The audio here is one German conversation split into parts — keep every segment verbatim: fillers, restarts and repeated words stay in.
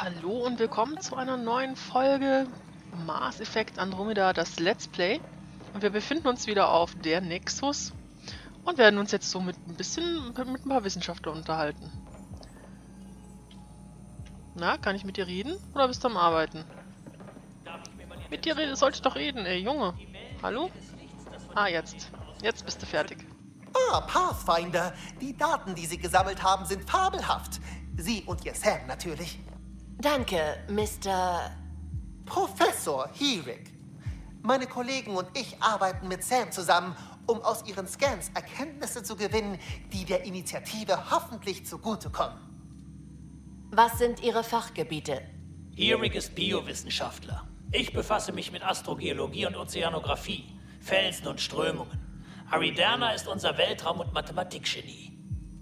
Hallo und willkommen zu einer neuen Folge Mass Effect Andromeda, das Let's Play. Und wir befinden uns wieder auf der Nexus und werden uns jetzt so mit ein bisschen, mit ein paar Wissenschaftlern unterhalten. Na, kann ich mit dir reden oder bist du am Arbeiten? Mit dir reden, sollte ich doch reden, ey Junge. Hallo? Ah, jetzt. Jetzt bist du fertig. Ah, Pathfinder. Die Daten, die Sie gesammelt haben, sind fabelhaft. Sie und Ihr Sam natürlich. Danke, Mister Professor Heerick. Meine Kollegen und ich arbeiten mit Sam zusammen, um aus ihren Scans Erkenntnisse zu gewinnen, die der Initiative hoffentlich zugutekommen. Was sind Ihre Fachgebiete? Heerick ist Biowissenschaftler. Ich befasse mich mit Astrogeologie und Ozeanographie, Felsen und Strömungen. Ariderna ist unser Weltraum- und Mathematikgenie.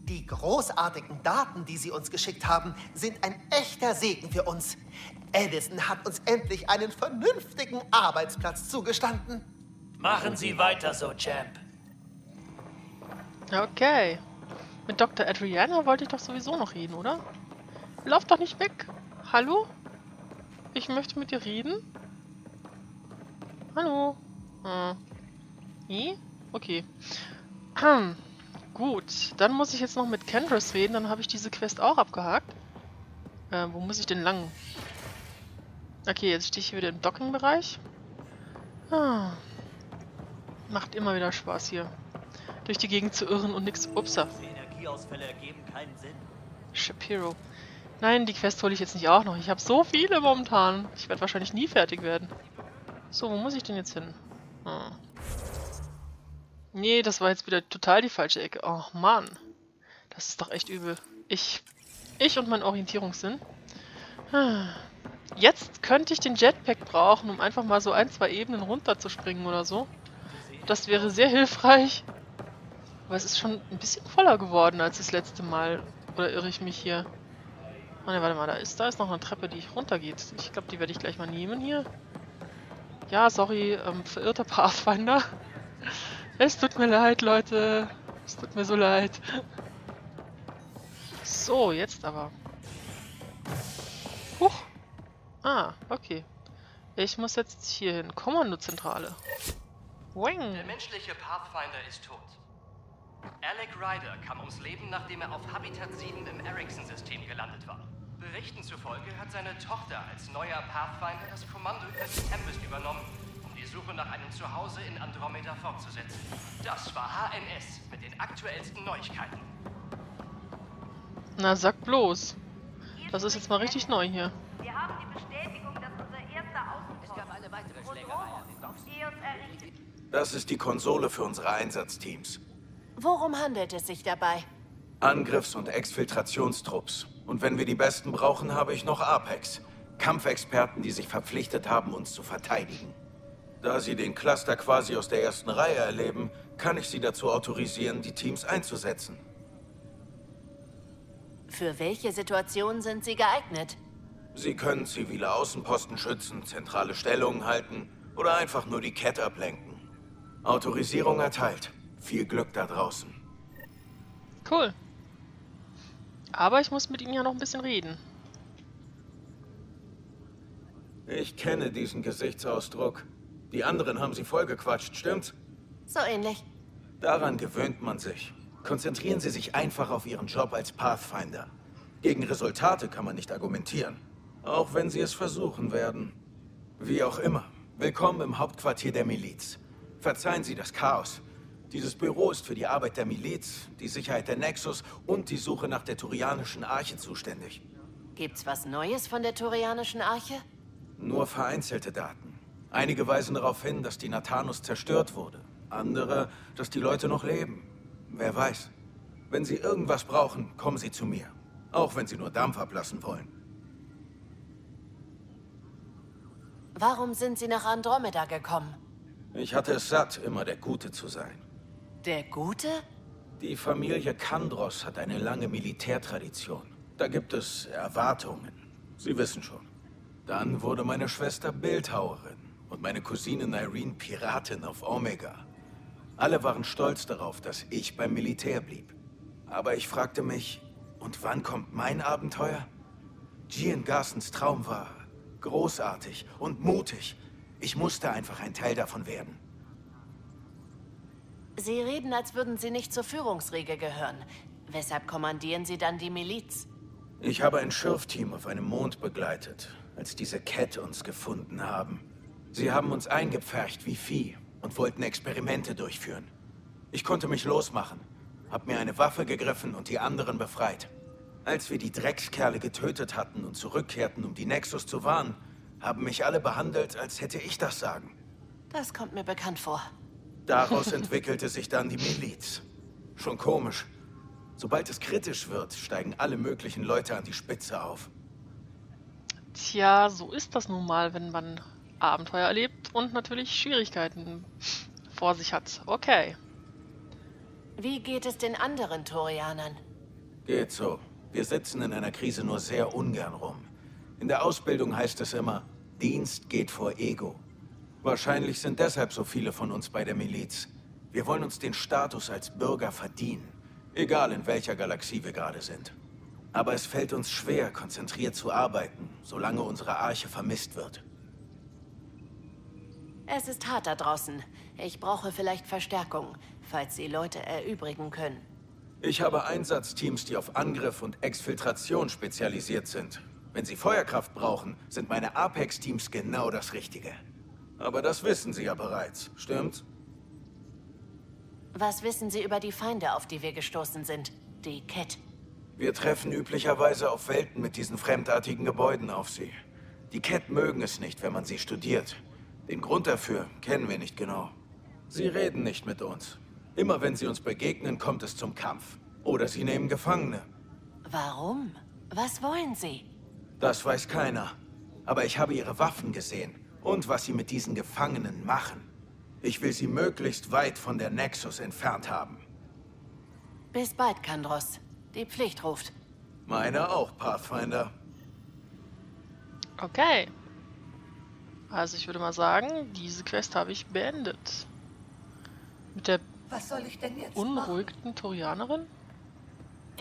Die großartigen Daten, die Sie uns geschickt haben, sind ein echter Segen für uns. Edison hat uns endlich einen vernünftigen Arbeitsplatz zugestanden. Machen Sie weiter so, Champ. Okay. Mit Doktor Adriana wollte ich doch sowieso noch reden, oder? Lauf doch nicht weg. Hallo? Ich möchte mit dir reden. Hallo? Hm. Wie? Okay. Hm. Gut, dann muss ich jetzt noch mit Kandros reden, dann habe ich diese Quest auch abgehakt. Äh, wo muss ich denn lang? Okay, jetzt stehe ich hier wieder im Docking-Bereich. Ah. Macht immer wieder Spaß hier. Durch die Gegend zu irren und nichts. Upsa. Energieausfälle ergeben keinen Sinn. Shapiro. Nein, die Quest hole ich jetzt nicht auch noch. Ich habe so viele momentan. Ich werde wahrscheinlich nie fertig werden. So, wo muss ich denn jetzt hin? Ah. Nee, das war jetzt wieder total die falsche Ecke. Oh Mann. Das ist doch echt übel. Ich ich und mein Orientierungssinn. Jetzt könnte ich den Jetpack brauchen, um einfach mal so ein, zwei Ebenen runterzuspringen oder so. Das wäre sehr hilfreich. Aber es ist schon ein bisschen voller geworden als das letzte Mal. Oder irre ich mich hier? Oh ne, warte mal, da ist, da ist noch eine Treppe, die runtergeht. Ich glaube, die werde ich gleich mal nehmen hier. Ja, sorry, ähm, verirrter Pathfinder. Es tut mir leid, Leute. Es tut mir so leid. So, jetzt aber. Huch. Ah, okay. Ich muss jetzt hier hin. Kommandozentrale. Weng. Der menschliche Pathfinder ist tot. Alec Ryder kam ums Leben, nachdem er auf Habitat sieben im Ericsson-System gelandet war. Berichten zufolge hat seine Tochter als neuer Pathfinder das Kommando über die Tempest übernommen, die Suche nach einem Zuhause in Andromeda fortzusetzen. Das war H N S mit den aktuellsten Neuigkeiten. Na, sag bloß. Das ist jetzt mal richtig neu hier. Wir haben die Bestätigung, dass unser erster Außenpost... Es gab eine weitere Schlägerei an den Docks. Das ist die Konsole für unsere Einsatzteams. Worum handelt es sich dabei? Angriffs- und Exfiltrationstrupps. Und wenn wir die Besten brauchen, habe ich noch Apex. Kampfexperten, die sich verpflichtet haben, uns zu verteidigen. Da Sie den Cluster quasi aus der ersten Reihe erleben, kann ich Sie dazu autorisieren, die Teams einzusetzen. Für welche Situationen sind Sie geeignet? Sie können zivile Außenposten schützen, zentrale Stellungen halten oder einfach nur die Kett ablenken. Autorisierung erteilt. Viel Glück da draußen. Cool. Aber ich muss mit Ihnen ja noch ein bisschen reden. Ich kenne diesen Gesichtsausdruck. Die anderen haben Sie vollgequatscht, stimmt's? So ähnlich. Daran gewöhnt man sich. Konzentrieren Sie sich einfach auf Ihren Job als Pathfinder. Gegen Resultate kann man nicht argumentieren. Auch wenn Sie es versuchen werden. Wie auch immer. Willkommen im Hauptquartier der Miliz. Verzeihen Sie das Chaos. Dieses Büro ist für die Arbeit der Miliz, die Sicherheit der Nexus und die Suche nach der Turianischen Arche zuständig. Gibt's was Neues von der Turianischen Arche? Nur vereinzelte Daten. Einige weisen darauf hin, dass die Natanus zerstört wurde. Andere, dass die Leute noch leben. Wer weiß. Wenn Sie irgendwas brauchen, kommen Sie zu mir. Auch wenn Sie nur Dampf ablassen wollen. Warum sind Sie nach Andromeda gekommen? Ich hatte es satt, immer der Gute zu sein. Der Gute? Die Familie Kandros hat eine lange Militärtradition. Da gibt es Erwartungen. Sie wissen schon. Dann wurde meine Schwester Bildhauerin. Und meine Cousine Irene Piratin auf Omega. Alle waren stolz darauf, dass ich beim Militär blieb. Aber ich fragte mich, und wann kommt mein Abenteuer? Gian Garsons Traum war großartig und mutig. Ich musste einfach ein Teil davon werden. Sie reden, als würden Sie nicht zur Führungsriege gehören. Weshalb kommandieren Sie dann die Miliz? Ich habe ein Schürfteam auf einem Mond begleitet, als diese Kett uns gefunden haben. Sie haben uns eingepfercht wie Vieh und wollten Experimente durchführen. Ich konnte mich losmachen, habe mir eine Waffe gegriffen und die anderen befreit. Als wir die Dreckskerle getötet hatten und zurückkehrten, um die Nexus zu warnen, haben mich alle behandelt, als hätte ich das Sagen. Das kommt mir bekannt vor. Daraus entwickelte sich dann die Miliz. Schon komisch. Sobald es kritisch wird, steigen alle möglichen Leute an die Spitze auf. Tja, so ist das nun mal, wenn man Abenteuer erlebt und natürlich Schwierigkeiten vor sich hat. Okay. Wie geht es den anderen Turianern? Geht so. Wir sitzen in einer Krise nur sehr ungern rum. In der Ausbildung heißt es immer, Dienst geht vor Ego. Wahrscheinlich sind deshalb so viele von uns bei der Miliz. Wir wollen uns den Status als Bürger verdienen. Egal in welcher Galaxie wir gerade sind. Aber es fällt uns schwer, konzentriert zu arbeiten, solange unsere Arche vermisst wird. Es ist hart da draußen. Ich brauche vielleicht Verstärkung, falls Sie Leute erübrigen können. Ich habe Einsatzteams, die auf Angriff und Exfiltration spezialisiert sind. Wenn Sie Feuerkraft brauchen, sind meine Apex-Teams genau das Richtige. Aber das wissen Sie ja bereits, stimmt's? Was wissen Sie über die Feinde, auf die wir gestoßen sind? Die Kett. Wir treffen üblicherweise auf Welten mit diesen fremdartigen Gebäuden auf sie. Die Kett mögen es nicht, wenn man sie studiert. Den Grund dafür kennen wir nicht genau. Sie reden nicht mit uns. Immer wenn sie uns begegnen, kommt es zum Kampf. Oder sie nehmen Gefangene. Warum? Was wollen sie? Das weiß keiner. Aber ich habe ihre Waffen gesehen. Und was sie mit diesen Gefangenen machen. Ich will sie möglichst weit von der Nexus entfernt haben. Bis bald, Kandros. Die Pflicht ruft. Meine auch, Pathfinder. Okay. Also ich würde mal sagen, diese Quest habe ich beendet. Mit der Was soll ich denn jetzt unruhigten Turianerin?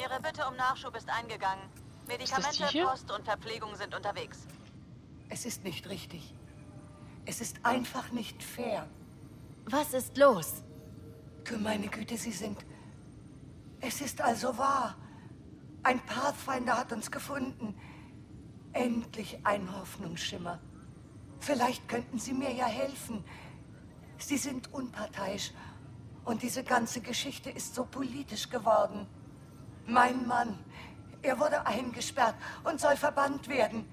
Ihre Bitte um Nachschub ist eingegangen. Medikamente, Post und Verpflegung sind unterwegs. Es ist nicht richtig. Es ist einfach nicht fair. Was ist los? Für meine Güte, Sie sind... Es ist also wahr. Ein Pathfinder hat uns gefunden. Endlich ein Hoffnungsschimmer. Vielleicht könnten Sie mir ja helfen. Sie sind unparteiisch. Und diese ganze Geschichte ist so politisch geworden. Mein Mann, er wurde eingesperrt und soll verbannt werden.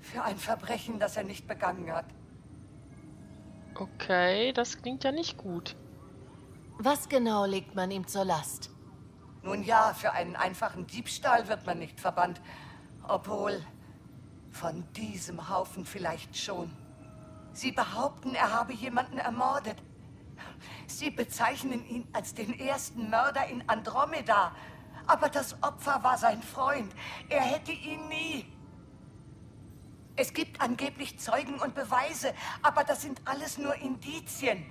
Für ein Verbrechen, das er nicht begangen hat. Okay, das klingt ja nicht gut. Was genau legt man ihm zur Last? Nun ja, für einen einfachen Diebstahl wird man nicht verbannt. Obwohl, von diesem Haufen vielleicht schon. Sie behaupten, er habe jemanden ermordet. Sie bezeichnen ihn als den ersten Mörder in Andromeda. Aber das Opfer war sein Freund. Er hätte ihn nie... Es gibt angeblich Zeugen und Beweise, aber das sind alles nur Indizien.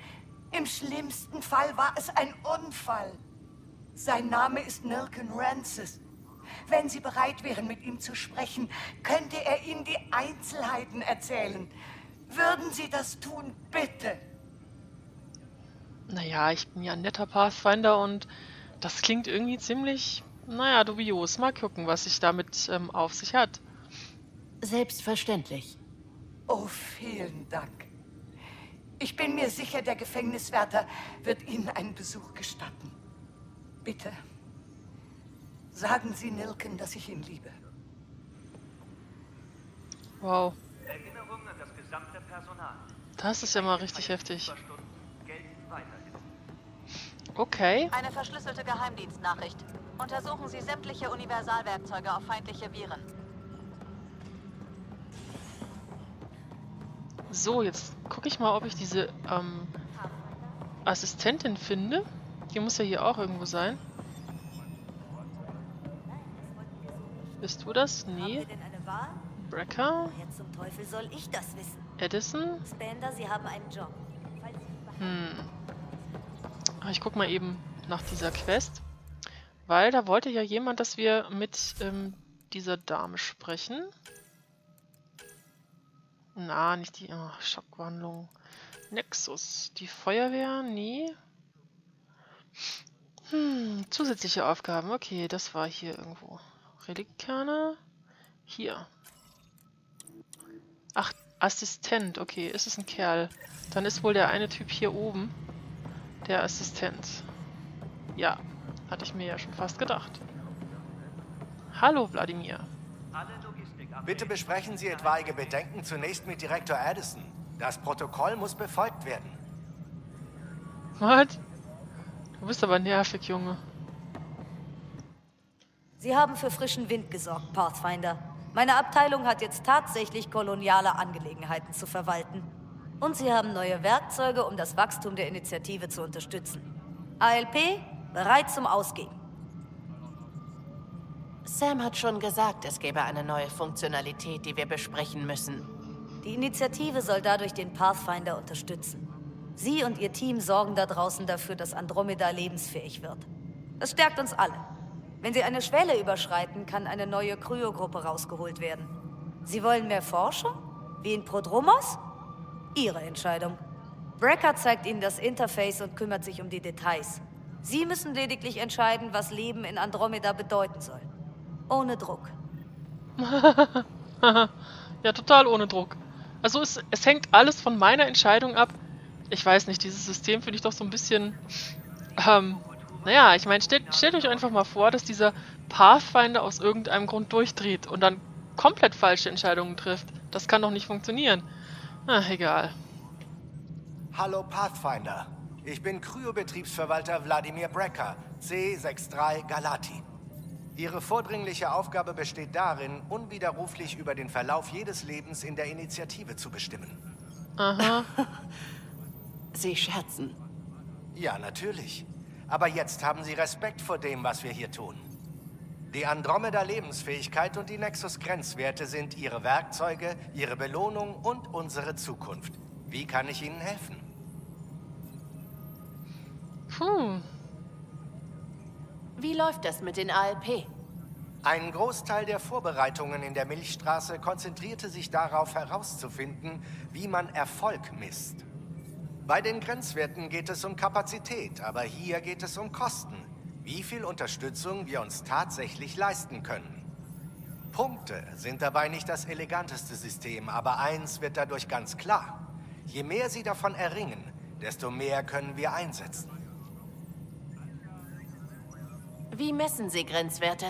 Im schlimmsten Fall war es ein Unfall. Sein Name ist Nilken Ranses. Wenn Sie bereit wären, mit ihm zu sprechen, könnte er Ihnen die Einzelheiten erzählen. Würden Sie das tun, bitte? Naja, ich bin ja ein netter Pathfinder und das klingt irgendwie ziemlich, naja, dubios. Mal gucken, was sich damit ähm, auf sich hat. Selbstverständlich. Oh, vielen Dank. Ich bin mir sicher, der Gefängniswärter wird Ihnen einen Besuch gestatten. Bitte, sagen Sie Nilken, dass ich ihn liebe. Wow. Erinnerungen an das gesamte Personal. Das ist ja mal richtig heftig. Okay. Eine verschlüsselte Geheimdienstnachricht. Untersuchen Sie sämtliche Universalwerkzeuge auf feindliche Viren. So, jetzt gucke ich mal, ob ich diese ähm, Assistentin finde. Die muss ja hier auch irgendwo sein. Bist du das? Nee. Brecker. Edison. Hm. Ich guck mal eben nach dieser Quest. Weil da wollte ja jemand, dass wir mit ähm, mit dieser Dame sprechen. Na, nicht die... Oh, Schockwandlung. Nexus. Die Feuerwehr? Nee. Hm, zusätzliche Aufgaben. Okay, das war hier irgendwo. Reliktkerne. Hier. Ach, Assistent. Okay, ist es ein Kerl. Dann ist wohl der eine Typ hier oben der Assistent. Ja, hatte ich mir ja schon fast gedacht. Hallo, Vladimir. Bitte besprechen Sie etwaige Bedenken zunächst mit Direktor Edison. Das Protokoll muss befolgt werden. Was? Du bist aber nervig, Junge. Sie haben für frischen Wind gesorgt, Pathfinder. Meine Abteilung hat jetzt tatsächlich koloniale Angelegenheiten zu verwalten. Und Sie haben neue Werkzeuge, um das Wachstum der Initiative zu unterstützen. A L P, bereit zum Ausgehen. Sam hat schon gesagt, es gäbe eine neue Funktionalität, die wir besprechen müssen. Die Initiative soll dadurch den Pathfinder unterstützen. Sie und Ihr Team sorgen da draußen dafür, dass Andromeda lebensfähig wird. Das stärkt uns alle. Wenn Sie eine Schwelle überschreiten, kann eine neue Kryogruppe rausgeholt werden. Sie wollen mehr Forscher? Wie in Prodromos? Ihre Entscheidung. Brecker zeigt Ihnen das Interface und kümmert sich um die Details. Sie müssen lediglich entscheiden, was Leben in Andromeda bedeuten soll. Ohne Druck. Ja, total ohne Druck. Also es, es hängt alles von meiner Entscheidung ab. Ich weiß nicht, dieses System finde ich doch so ein bisschen... Ähm, naja, ich meine, stellt, stellt euch einfach mal vor, dass dieser Pathfinder aus irgendeinem Grund durchdreht und dann komplett falsche Entscheidungen trifft. Das kann doch nicht funktionieren. Ach, egal. Hallo Pathfinder. Ich bin Kryo-Betriebsverwalter Vladimir Brecker, C sechs drei Galati. Ihre vordringliche Aufgabe besteht darin, unwiderruflich über den Verlauf jedes Lebens in der Initiative zu bestimmen. Aha. Sie scherzen. Ja, natürlich. Aber jetzt haben Sie Respekt vor dem, was wir hier tun. Die Andromeda-Lebensfähigkeit und die Nexus-Grenzwerte sind Ihre Werkzeuge, Ihre Belohnung und unsere Zukunft. Wie kann ich Ihnen helfen? Puh. Wie läuft das mit den A L P? Ein Großteil der Vorbereitungen in der Milchstraße konzentrierte sich darauf, herauszufinden, wie man Erfolg misst. Bei den Grenzwerten geht es um Kapazität, aber hier geht es um Kosten. Wie viel Unterstützung wir uns tatsächlich leisten können. Punkte sind dabei nicht das eleganteste System, aber eins wird dadurch ganz klar. Je mehr Sie davon erringen, desto mehr können wir einsetzen. Wie messen Sie Grenzwerte?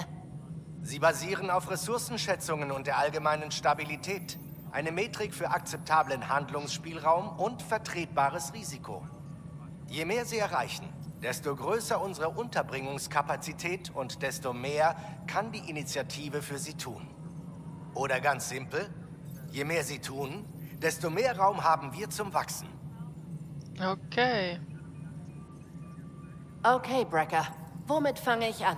Sie basieren auf Ressourcenschätzungen und der allgemeinen Stabilität, eine Metrik für akzeptablen Handlungsspielraum und vertretbares Risiko. Je mehr Sie erreichen, desto größer unsere Unterbringungskapazität und desto mehr kann die Initiative für Sie tun. Oder ganz simpel, je mehr Sie tun, desto mehr Raum haben wir zum Wachsen. Okay. Okay, Brecker. Womit fange ich an?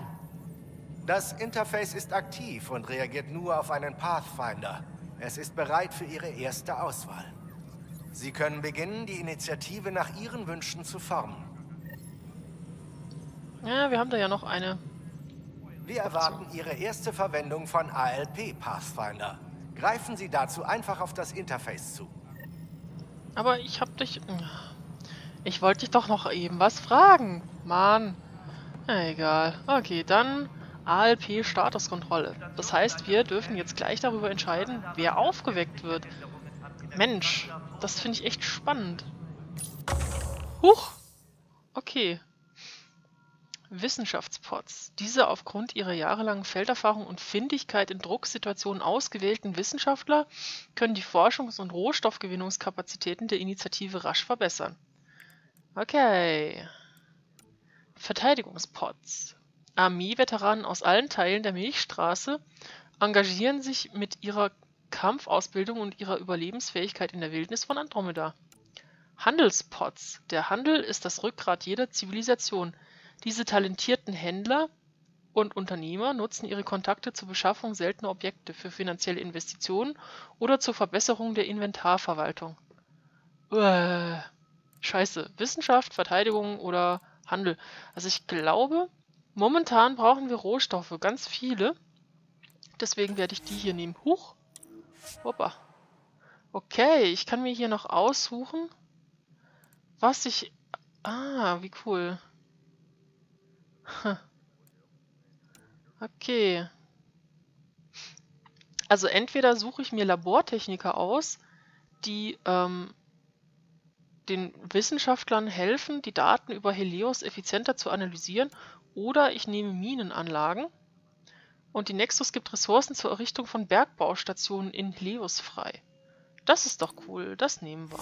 Das Interface ist aktiv und reagiert nur auf einen Pathfinder. Es ist bereit für Ihre erste Auswahl. Sie können beginnen, die Initiative nach Ihren Wünschen zu formen. Ja, wir haben da ja noch eine. Wir erwarten Ihre erste Verwendung von A L P Pathfinder. Greifen Sie dazu einfach auf das Interface zu. Aber ich hab dich... Ich wollte dich doch noch eben was fragen. Mann. Na egal. Okay, dann A L P-Statuskontrolle. Das heißt, wir dürfen jetzt gleich darüber entscheiden, wer aufgeweckt wird. Mensch, das finde ich echt spannend. Huch! Okay. Wissenschaftspots. Diese aufgrund ihrer jahrelangen Felderfahrung und Findigkeit in Drucksituationen ausgewählten Wissenschaftler können die Forschungs- und Rohstoffgewinnungskapazitäten der Initiative rasch verbessern. Okay... Verteidigungspots. Armee-Veteranen aus allen Teilen der Milchstraße engagieren sich mit ihrer Kampfausbildung und ihrer Überlebensfähigkeit in der Wildnis von Andromeda. Handelspots. Der Handel ist das Rückgrat jeder Zivilisation. Diese talentierten Händler und Unternehmer nutzen ihre Kontakte zur Beschaffung seltener Objekte für finanzielle Investitionen oder zur Verbesserung der Inventarverwaltung. Uäh. Scheiße. Wissenschaft, Verteidigung oder... Handel. Also ich glaube, momentan brauchen wir Rohstoffe, ganz viele. Deswegen werde ich die hier nehmen. Huch. Hoppa. Okay, ich kann mir hier noch aussuchen, was ich... Ah, wie cool. Okay. Also entweder suche ich mir Labortechniker aus, die ähm, den Wissenschaftlern helfen, die Daten über Helios effizienter zu analysieren, oder ich nehme Minenanlagen. Und die Nexus gibt Ressourcen zur Errichtung von Bergbaustationen in Helios frei. Das ist doch cool, das nehmen wir.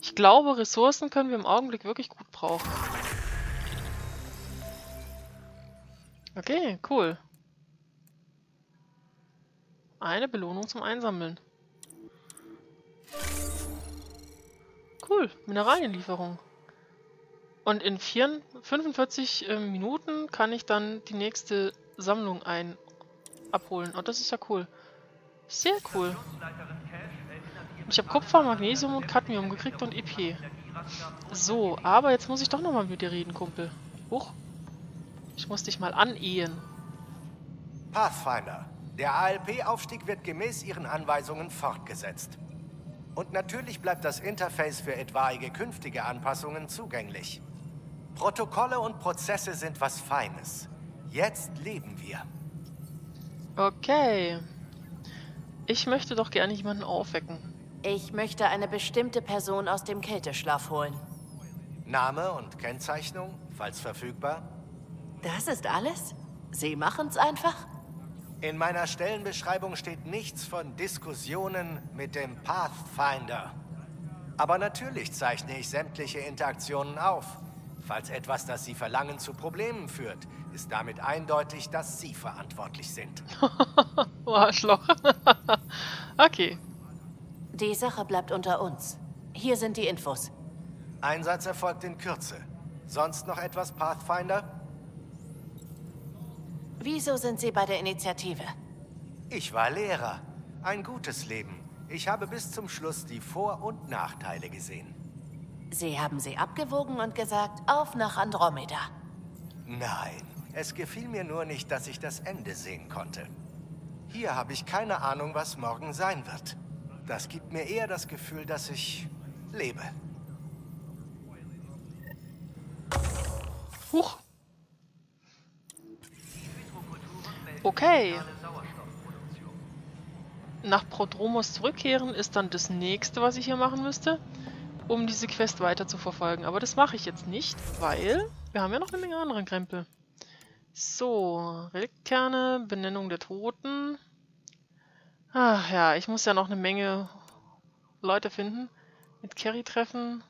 Ich glaube, Ressourcen können wir im Augenblick wirklich gut brauchen. Okay, cool. Eine Belohnung zum Einsammeln. Cool, Mineralienlieferung. Und in vierundvierzig, fünfundvierzig äh, Minuten kann ich dann die nächste Sammlung ein abholen. Oh, das ist ja cool. Sehr cool. Und ich habe Kupfer, Magnesium und Cadmium gekriegt und E P. So, aber jetzt muss ich doch nochmal mit dir reden, Kumpel. Huch. Ich muss dich mal anehen. Pathfinder, der A L P-Aufstieg wird gemäß Ihren Anweisungen fortgesetzt. Und natürlich bleibt das Interface für etwaige künftige Anpassungen zugänglich. Protokolle und Prozesse sind was Feines. Jetzt leben wir. Okay. Ich möchte doch gerne jemanden aufwecken. Ich möchte eine bestimmte Person aus dem Kälteschlaf holen. Name und Kennzeichnung, falls verfügbar. Das ist alles? Sie machen's einfach? In meiner Stellenbeschreibung steht nichts von Diskussionen mit dem Pathfinder. Aber natürlich zeichne ich sämtliche Interaktionen auf. Falls etwas, das Sie verlangen, zu Problemen führt, ist damit eindeutig, dass Sie verantwortlich sind. Oh, Arschloch. Okay. Die Sache bleibt unter uns. Hier sind die Infos. Einsatz erfolgt in Kürze. Sonst noch etwas, Pathfinder? Wieso sind Sie bei der Initiative? Ich war Lehrer. Ein gutes Leben. Ich habe bis zum Schluss die Vor- und Nachteile gesehen. Sie haben sie abgewogen und gesagt, auf nach Andromeda. Nein, es gefiel mir nur nicht, dass ich das Ende sehen konnte. Hier habe ich keine Ahnung, was morgen sein wird. Das gibt mir eher das Gefühl, dass ich lebe. Huch. Okay. Nach Prodromos zurückkehren ist dann das nächste, was ich hier machen müsste, um diese Quest weiter zu verfolgen. Aber das mache ich jetzt nicht, weil wir haben ja noch eine Menge anderen Krempel. So, Reliktkerne, Benennung der Toten. Ach ja, ich muss ja noch eine Menge Leute finden. Mit Carrie treffen.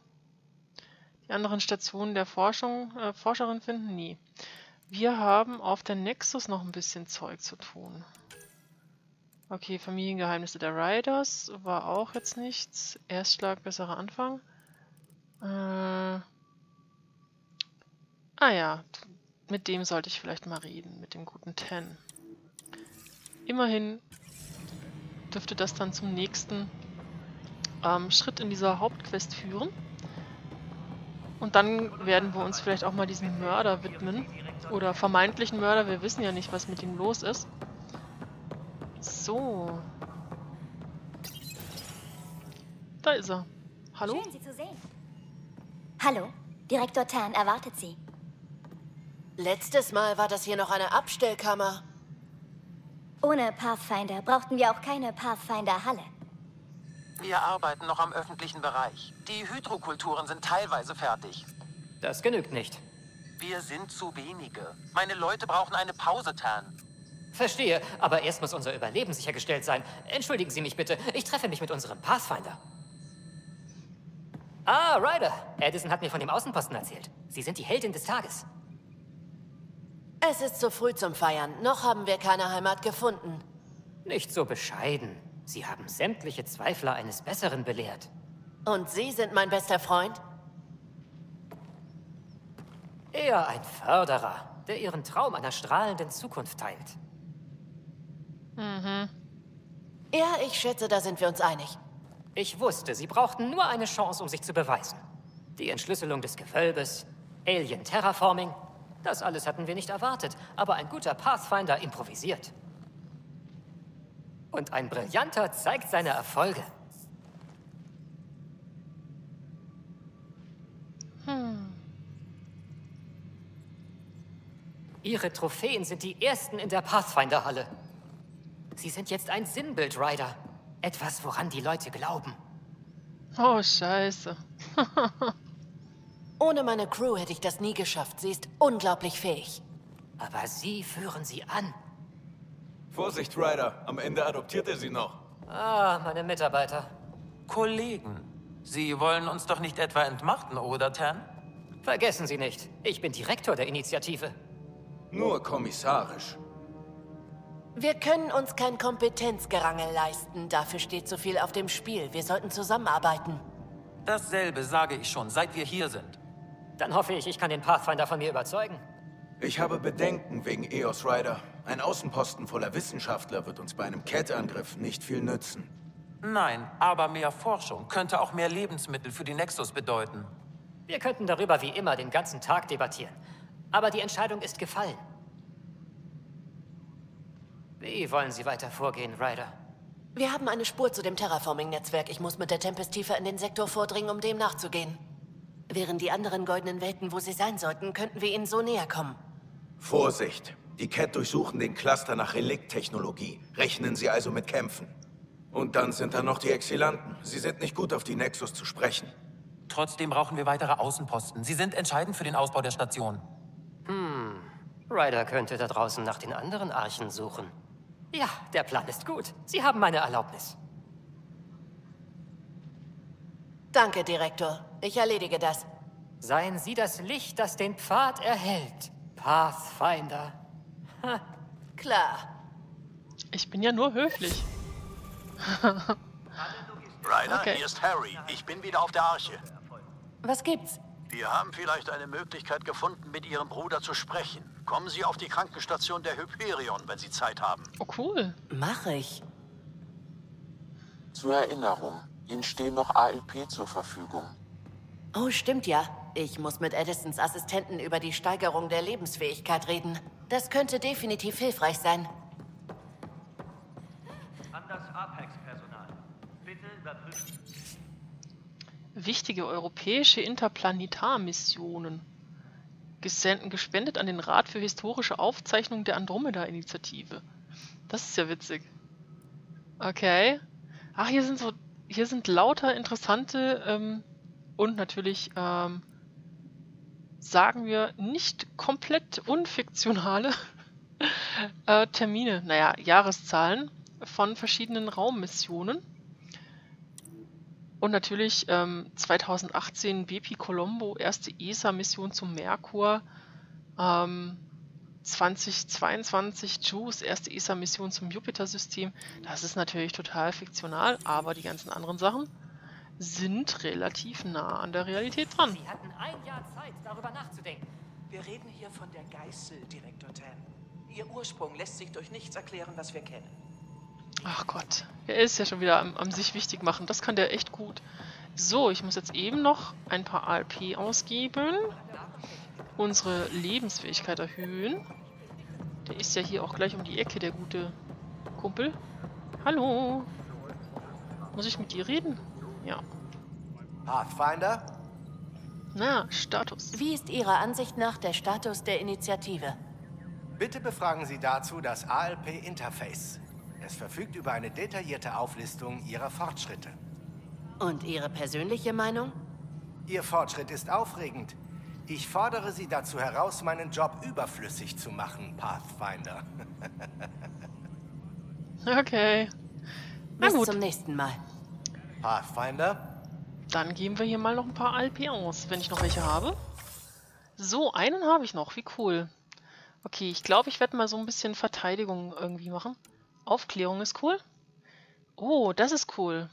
Die anderen Stationen der Forschung, äh, Forscherin finden? Nie. Wir haben auf der Nexus noch ein bisschen Zeug zu tun. Okay, Familiengeheimnisse der Riders war auch jetzt nichts. Erstschlag, besserer Anfang. Äh, ah ja, mit dem sollte ich vielleicht mal reden, mit dem guten Tann. Immerhin dürfte das dann zum nächsten ähm, Schritt in dieser Hauptquest führen. Und dann werden wir uns vielleicht auch mal diesem Mörder widmen. Oder vermeintlichen Mörder, wir wissen ja nicht, was mit ihm los ist. So. Da ist er. Hallo? Schön, Sie zu sehen. Hallo, Direktor Tann erwartet Sie. Letztes Mal war das hier noch eine Abstellkammer. Ohne Pathfinder brauchten wir auch keine Pathfinder-Halle. Wir arbeiten noch am öffentlichen Bereich. Die Hydrokulturen sind teilweise fertig. Das genügt nicht. Wir sind zu wenige. Meine Leute brauchen eine Pause, Tann. Verstehe, aber erst muss unser Überleben sichergestellt sein. Entschuldigen Sie mich bitte, ich treffe mich mit unserem Pathfinder. Ah, Ryder. Edison hat mir von dem Außenposten erzählt. Sie sind die Heldin des Tages. Es ist zu früh zum Feiern. Noch haben wir keine Heimat gefunden. Nicht so bescheiden. Sie haben sämtliche Zweifler eines Besseren belehrt. Und Sie sind mein bester Freund? Eher ein Förderer, der ihren Traum einer strahlenden Zukunft teilt. Mhm. Ja, ich schätze, da sind wir uns einig. Ich wusste, sie brauchten nur eine Chance, um sich zu beweisen. Die Entschlüsselung des Gewölbes, Alien-Terraforming, das alles hatten wir nicht erwartet, aber ein guter Pathfinder improvisiert. Und ein Brillanter zeigt seine Erfolge. Hm. Ihre Trophäen sind die ersten in der Pathfinder-Halle. Sie sind jetzt ein Sinnbild, Ryder. Etwas, woran die Leute glauben. Oh, scheiße. Ohne meine Crew hätte ich das nie geschafft. Sie ist unglaublich fähig. Aber Sie führen sie an. Vorsicht, Ryder. Am Ende adoptiert er sie noch. Ah, meine Mitarbeiter. Kollegen, Sie wollen uns doch nicht etwa entmachten, oder, Tann? Vergessen Sie nicht, ich bin Direktor der Initiative. Nur kommissarisch. Wir können uns kein Kompetenzgerangel leisten. Dafür steht so viel auf dem Spiel. Wir sollten zusammenarbeiten. Dasselbe sage ich schon, seit wir hier sind. Dann hoffe ich, ich kann den Pathfinder von mir überzeugen. Ich habe Bedenken wegen Eos, Ryder. Ein Außenposten voller Wissenschaftler wird uns bei einem Kett-Angriff nicht viel nützen. Nein, aber mehr Forschung könnte auch mehr Lebensmittel für die Nexus bedeuten. Wir könnten darüber wie immer den ganzen Tag debattieren. Aber die Entscheidung ist gefallen. Wie wollen Sie weiter vorgehen, Ryder? Wir haben eine Spur zu dem Terraforming-Netzwerk. Ich muss mit der Tempest tiefer in den Sektor vordringen, um dem nachzugehen. Wären die anderen goldenen Welten, wo sie sein sollten, könnten wir ihnen so näher kommen. Vorsicht! Die Kett durchsuchen den Cluster nach Relikt-Technologie. Rechnen Sie also mit Kämpfen. Und dann sind da noch die Exilanten. Sie sind nicht gut, auf die Nexus zu sprechen. Trotzdem brauchen wir weitere Außenposten. Sie sind entscheidend für den Ausbau der Station. Hm. Ryder könnte da draußen nach den anderen Archen suchen. Ja, der Plan ist gut. Sie haben meine Erlaubnis. Danke, Direktor. Ich erledige das. Seien Sie das Licht, das den Pfad erhellt, Pathfinder. Ha. Klar. Ich bin ja nur höflich. Ryder, okay. Hier ist Harry. Ich bin wieder auf der Arche. Was gibt's? Wir haben vielleicht eine Möglichkeit gefunden, mit Ihrem Bruder zu sprechen. Kommen Sie auf die Krankenstation der Hyperion, wenn Sie Zeit haben. Oh, cool. Mache ich. Zur Erinnerung, Ihnen stehen noch A L P zur Verfügung. Oh, stimmt ja. Ich muss mit Edisons Assistenten über die Steigerung der Lebensfähigkeit reden. Das könnte definitiv hilfreich sein. An das Apex-Personal. Bitte überprüfen. Wichtige europäische Interplanetarmissionen. Gespendet an den Rat für historische Aufzeichnung der Andromeda-Initiative. Das ist ja witzig. Okay. Ach, hier sind so, hier sind lauter interessante ähm, und natürlich, ähm, sagen wir, nicht komplett unfiktionale äh, Termine, naja, Jahreszahlen von verschiedenen Raummissionen. Und natürlich ähm, zweitausendachtzehn Bepi Colombo, erste E S A-Mission zum Merkur. Ähm, zweitausendzweiundzwanzig Juice, erste E S A-Mission zum Jupiter-System. Das ist natürlich total fiktional, aber die ganzen anderen Sachen sind relativ nah an der Realität dran. Sie hatten ein Jahr Zeit, darüber nachzudenken. Wir reden hier von der Geißel, Direktor Tann. Ihr Ursprung lässt sich durch nichts erklären, was wir kennen. Ach Gott, er ist ja schon wieder am, am sich wichtig machen. Das kann der echt gut. So, ich muss jetzt eben noch ein paar A L P ausgeben. Unsere Lebensfähigkeit erhöhen. Der ist ja hier auch gleich um die Ecke, der gute Kumpel. Hallo. Muss ich mit dir reden? Ja. Pathfinder? Na, Status. Wie ist Ihrer Ansicht nach der Status der Initiative? Bitte befragen Sie dazu das A L P-Interface. Es verfügt über eine detaillierte Auflistung Ihrer Fortschritte. Und Ihre persönliche Meinung? Ihr Fortschritt ist aufregend. Ich fordere Sie dazu heraus, meinen Job überflüssig zu machen, Pathfinder. Okay. Na gut. Bis zum nächsten Mal. Pathfinder? Dann geben wir hier mal noch ein paar A L P aus, wenn ich noch welche habe. So, einen habe ich noch. Wie cool. Okay, ich glaube, ich werde mal so ein bisschen Verteidigung irgendwie machen. Aufklärung ist cool. Oh, das ist cool.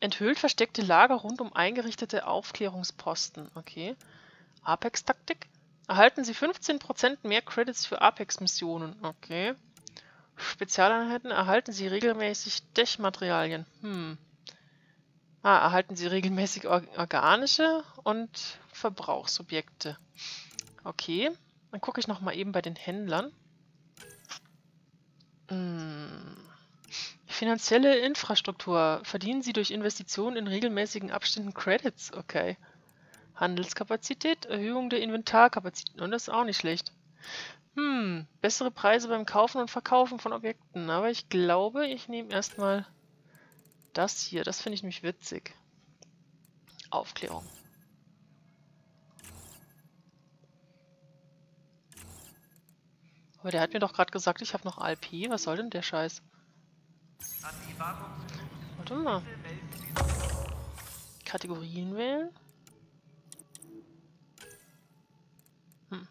Enthüllt versteckte Lager rund um eingerichtete Aufklärungsposten. Okay. Apex-Taktik. Erhalten Sie fünfzehn Prozent mehr Credits für Apex-Missionen. Okay. Spezialeinheiten. Erhalten Sie regelmäßig Dächmaterialien. Hm. Ah, erhalten Sie regelmäßig or- organische und Verbrauchsobjekte. Okay. Dann gucke ich nochmal eben bei den Händlern. Ich Finanzielle Infrastruktur. Verdienen Sie durch Investitionen in regelmäßigen Abständen Credits. Okay. Handelskapazität, Erhöhung der Inventarkapazitäten. Und das ist auch nicht schlecht. Hm, bessere Preise beim Kaufen und Verkaufen von Objekten. Aber ich glaube, ich nehme erstmal das hier. Das finde ich nämlich witzig. Aufklärung. Aber der hat mir doch gerade gesagt, ich habe noch A L P. Was soll denn der Scheiß? Warte mal. Kategorien wählen. Hm.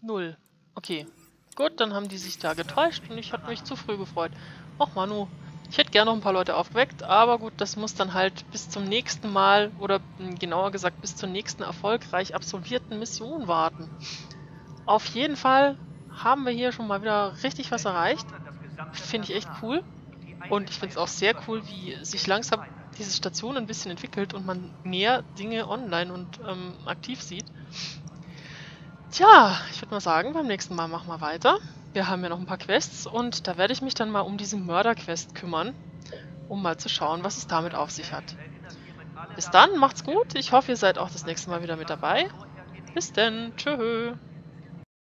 Null. Okay. Gut, dann haben die sich da getäuscht und ich habe mich zu früh gefreut. Och, Manu. Ich hätte gerne noch ein paar Leute aufgeweckt, aber gut, das muss dann halt bis zum nächsten Mal oder genauer gesagt bis zur nächsten erfolgreich absolvierten Mission warten. Auf jeden Fall haben wir hier schon mal wieder richtig was erreicht. Finde ich echt cool. Und ich finde es auch sehr cool, wie sich langsam diese Station ein bisschen entwickelt und man mehr Dinge online und ähm, aktiv sieht. Tja, ich würde mal sagen, beim nächsten Mal machen wir weiter. Wir haben ja noch ein paar Quests und da werde ich mich dann mal um diese Mörder-Quest kümmern, um mal zu schauen, was es damit auf sich hat. Bis dann, macht's gut. Ich hoffe, ihr seid auch das nächste Mal wieder mit dabei. Bis denn. Tschö.